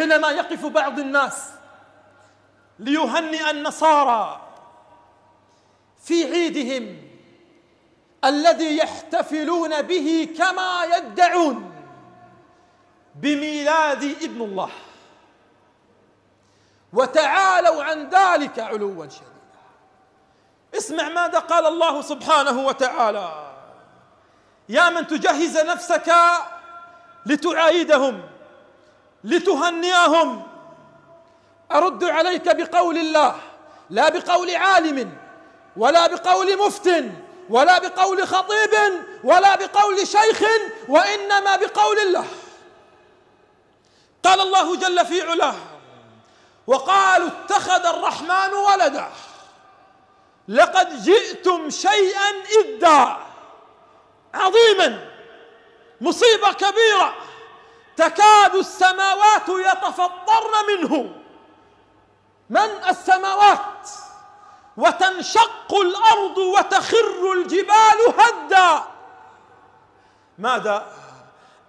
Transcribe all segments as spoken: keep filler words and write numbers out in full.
حينما يقف بعض الناس ليهنئ النصارى في عيدهم الذي يحتفلون به كما يدعون بميلاد ابن الله، وتعالوا عن ذلك علوا شديدا. اسمع ماذا قال الله سبحانه وتعالى: يا من تجهز نفسك لتعايدهم لتهنئهم، أرد عليك بقول الله، لا بقول عالم ولا بقول مفتن ولا بقول خطيب ولا بقول شيخ، وإنما بقول الله. قال الله جل في علاه: وقالوا اتخذ الرحمن ولدا لقد جئتم شيئا إدا عظيما، مصيبة كبيرة تكاد السماوات يتفطرن منه، من السماوات، وتنشق الأرض وتخر الجبال هدا. ماذا؟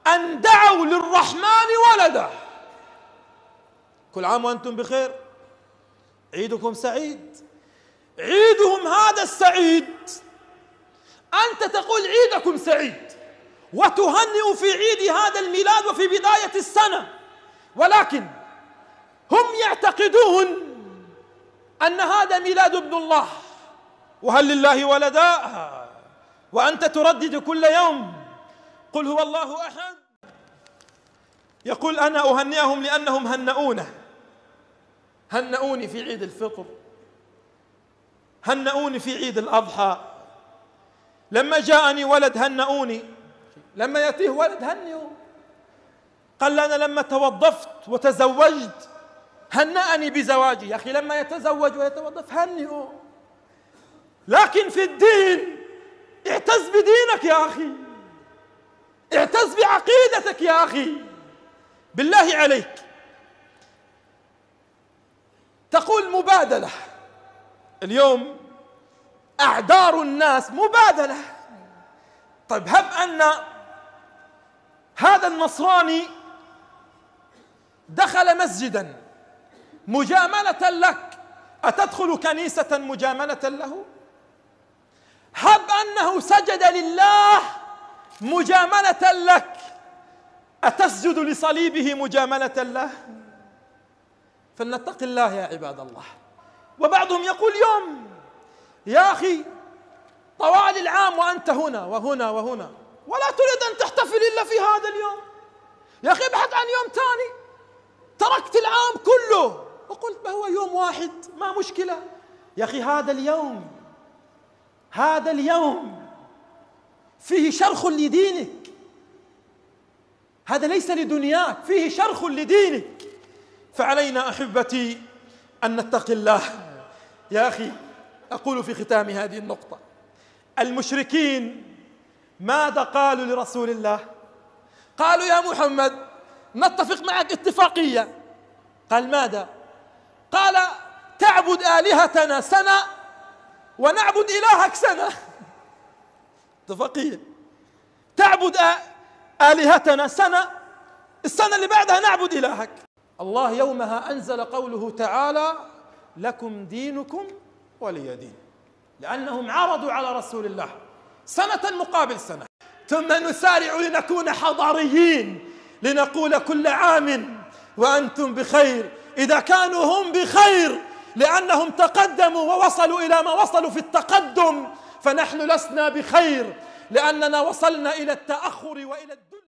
أن دعوا للرحمن ولدا. كل عام وأنتم بخير، عيدكم سعيد. عيدهم هذا السعيد، أنت تقول عيدكم سعيد وتهنئ في عيد هذا الميلاد وفي بداية السنة، ولكن هم يعتقدون أن هذا ميلاد ابن الله. وهل لله ولدا؟ وأنت تردد كل يوم قل هو الله أحد. يقول أنا أهنئهم لأنهم هنؤونه، هنؤوني في عيد الفطر، هنؤوني في عيد الأضحى، لما جاءني ولد هنؤوني، لما يأتيه ولد هنئوا. قال أنا لما توظفت وتزوجت هنأني بزواجي. يا أخي لما يتزوج ويتوظف هنئوا. لكن في الدين اعتز بدينك يا أخي، اعتز بعقيدتك يا أخي، بالله عليك. تقول مبادلة، اليوم أعذار الناس مبادلة. طيب هب أن هذا النصراني دخل مسجدا مجاملة لك، أتدخل كنيسة مجاملة له؟ هب أنه سجد لله مجاملة لك، أتسجد لصليبه مجاملة له؟ فلنتق الله يا عباد الله. وبعضهم يقول يوم، يا أخي طوال العام وأنت هنا وهنا وهنا ولا تريد أن تحتفل إلا في هذا اليوم. يا أخي ابحث عن يوم ثاني. تركت العام كله وقلت ما هو يوم واحد ما مشكلة. يا أخي هذا اليوم، هذا اليوم فيه شرخ لدينك، هذا ليس لدنياك، فيه شرخ لدينك. فعلينا أحبتي أن نتقي الله. يا أخي أقول في ختام هذه النقطة: المشركين ماذا قالوا لرسول الله؟ قالوا يا محمد نتفق معك اتفاقية. قال ماذا؟ قال تعبد آلهتنا سنة ونعبد إلهك سنة. اتفاقية، تعبد آلهتنا سنة، السنة اللي بعدها نعبد إلهك. الله يومها أنزل قوله تعالى: لكم دينكم ولي دين، لأنهم عرضوا على رسول الله سنة مقابل سنة. ثم نسارع لنكون حضاريين، لنقول كل عام وأنتم بخير، إذا كانوا هم بخير لأنهم تقدموا ووصلوا إلى ما وصلوا في التقدم، فنحن لسنا بخير لأننا وصلنا إلى التأخر وإلى الدنيا.